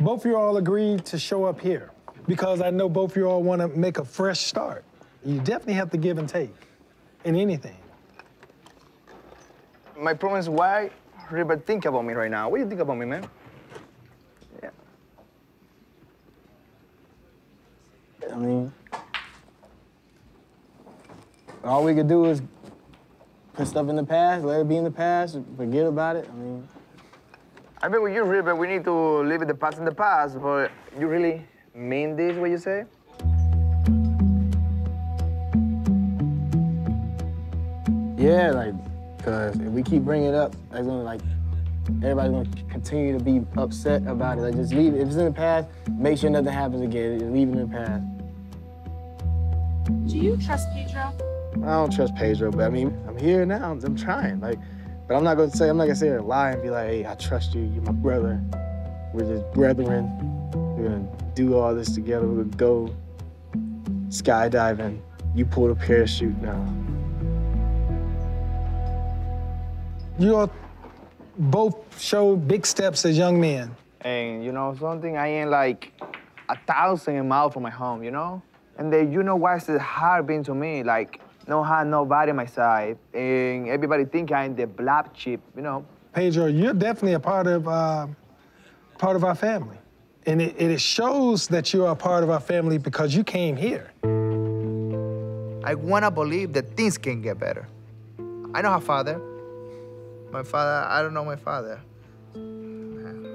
Both of you all agreed to show up here because I know both of you all want to make a fresh start. You definitely have to give and take in anything. My problem is why River think about me right now. What do you think about me, man? Yeah. I mean, all we could do is put stuff in the past, let it be in the past, forget about it. I mean, I bet with you, River, we need to leave the past in the past, but you really mean this, what you say? Yeah, like, because if we keep bringing it up, it's gonna, like, everybody's gonna continue to be upset about it. Like, just leave it. If it's in the past, make sure nothing happens again. Just leave it in the past. Do you trust Pedro? I don't trust Pedro, but I mean, I'm here now. I'm trying, like, but I'm not gonna say a lie and be like, hey, I trust you. You're my brother. We're just brethren. We're gonna do all this together. We're gonna go skydiving. You pulled a parachute now. You all both showed big steps as young men. And you know something? I ain't like 1,000 miles from my home, you know? And then you know what's hard being to me, like no hand, nobody on my side. And everybody think I'm the black sheep, you know? Pedro, you're definitely a part of our family. And it shows that you are a part of our family because you came here. I wanna believe that things can get better. I know her father. My father, I don't know my father. Man.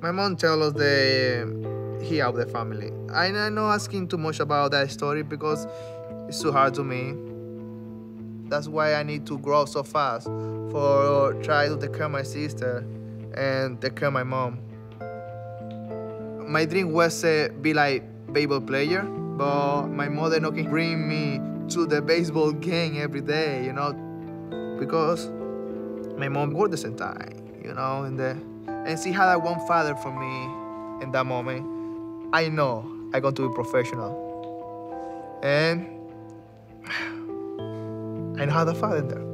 My mom tells us that he out the family. I'm not asking too much about that story because it's too hard to me. That's why I need to grow so fast for trying to take care of my sister and take care of my mom. My dream was to be like baseball player, but my mother not can bring me to the baseball game every day, you know, because my mom worked at the same time, you know, and she had one father for me in that moment. I know I'm going to be professional, and I know how the father there.